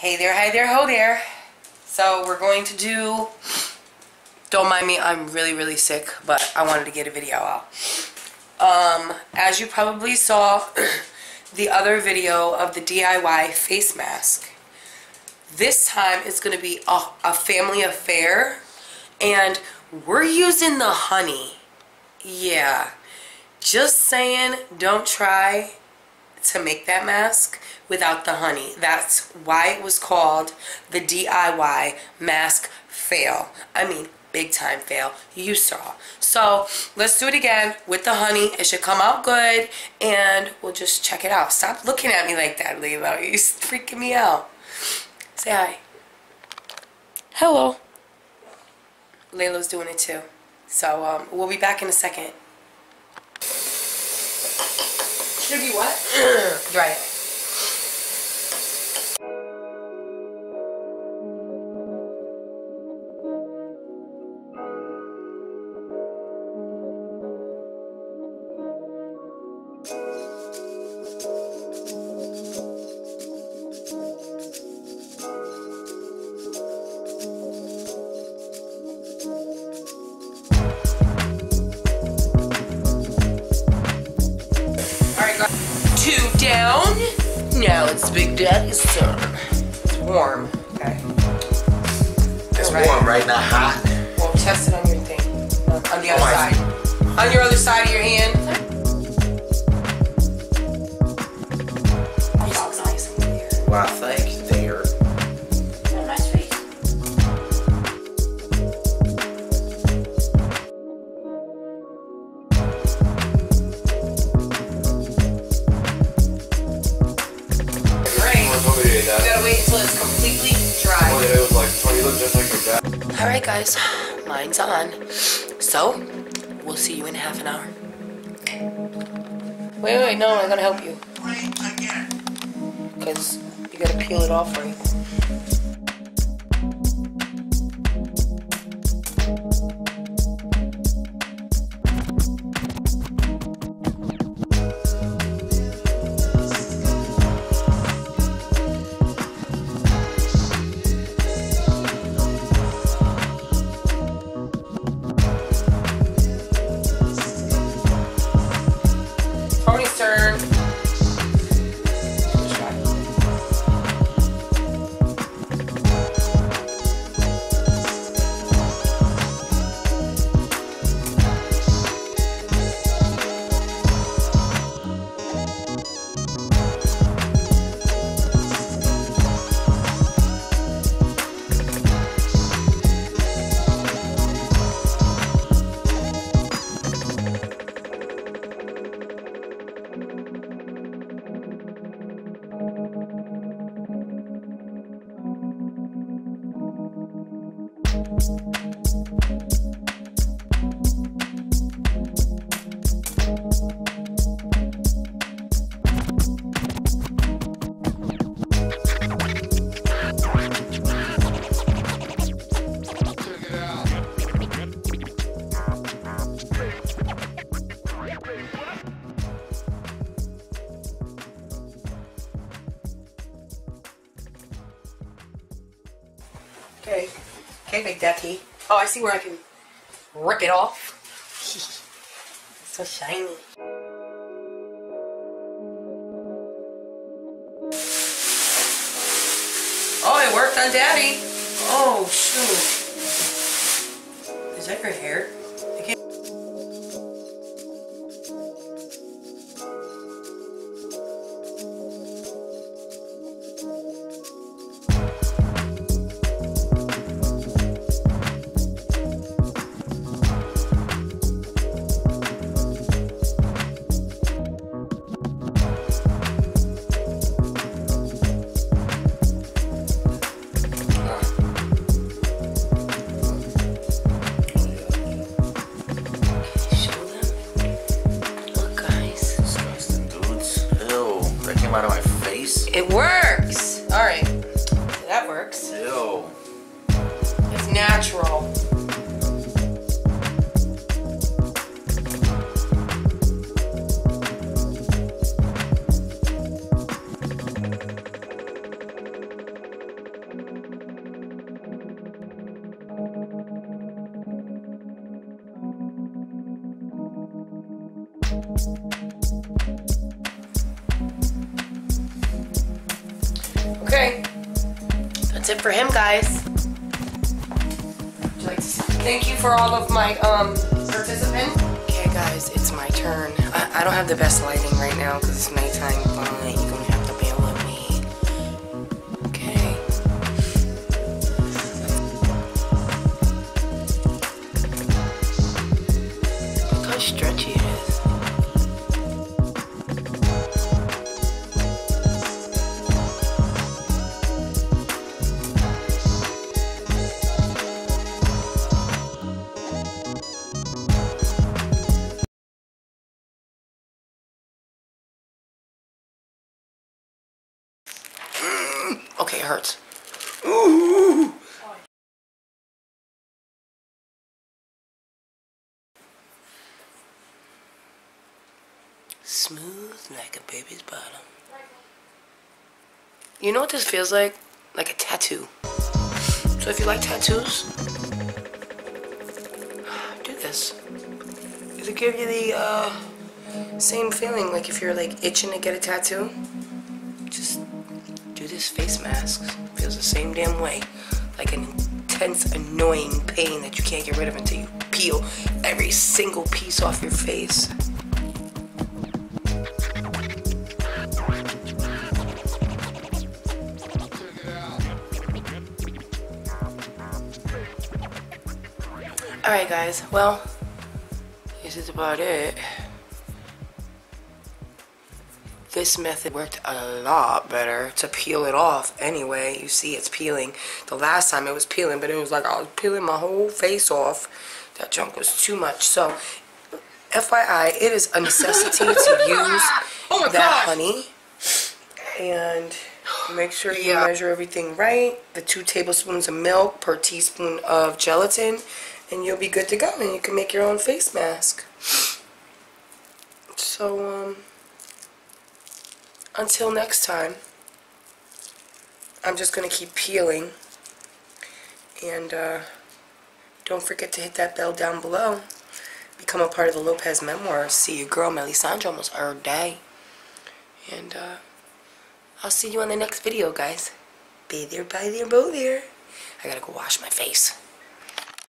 Hey there, ho there. So we're going to do, don't mind me, I'm really sick, but I wanted to get a video out. As you probably saw the other video of the DIY face mask, this time it's going to be a family affair, and we're using the honey. Yeah, just saying, don't try to make that mask without the honey. That's why it was called the DIY mask fail. I mean, big time fail. You saw. So let's do it again with the honey. It should come out good, and we'll just check it out. Stop looking at me like that, Layla. You're freaking me out. Say hi. Hello. Layla's doing it too. So we'll be back in a second. Should be what? Dry it. Two down. Now it's Big Daddy's turn. It's warm. Okay. It's right. Warm, right? Not hot. Well, test it on your thing. On the other side. On your other side of your hand. Oh, it's nice in here. Wow, thanks. There. Oh, my sweet. You gotta wait until it's completely dry. Oh, yeah, it was like 20, look just like your dad. Alright guys, mine's on. So, we'll see you in half an hour. Wait, no, I'm gonna help you. Wait again. Because you gotta peel it off right. Okay, Big Daddy. Oh, I see where I can rip it off. It's so shiny. Oh, it worked on Daddy. Oh, shoot. Is that your hair? Out of my face. It works. All right, that works. Ew. It's natural. Okay, that's it for him, guys. Thank you for all of my participants. Okay, guys, it's my turn. I don't have the best lighting right now because it's nighttime. You're gonna have to bail on me. Okay. Look how stretchy it is. Okay, it hurts. Ooh. Smooth like a baby's bottom. You know what this feels like? Like a tattoo. So if you like tattoos, do this. It'll give you the same feeling like if you're like itching to get a tattoo. Just do this face mask. Feels the same damn way. Like an intense, annoying pain that you can't get rid of until you peel every single piece off your face. Alright guys, well, this is about it. This method worked a lot better to peel it off anyway. You see it's peeling. The last time it was peeling, but it was like I was peeling my whole face off. That junk was too much. So, FYI, it is a necessity to use that honey. And make sure you measure everything right. The 2 tablespoons of milk per teaspoon of gelatin. And you'll be good to go. And you can make your own face mask. So, until next time, I'm just going to keep peeling, and don't forget to hit that bell down below, become a part of the Lopez Memoirs, see your girl Meli Sandra almost every day, and I'll see you on the next video, guys. Be there, by there, bo there. I gotta go wash my face.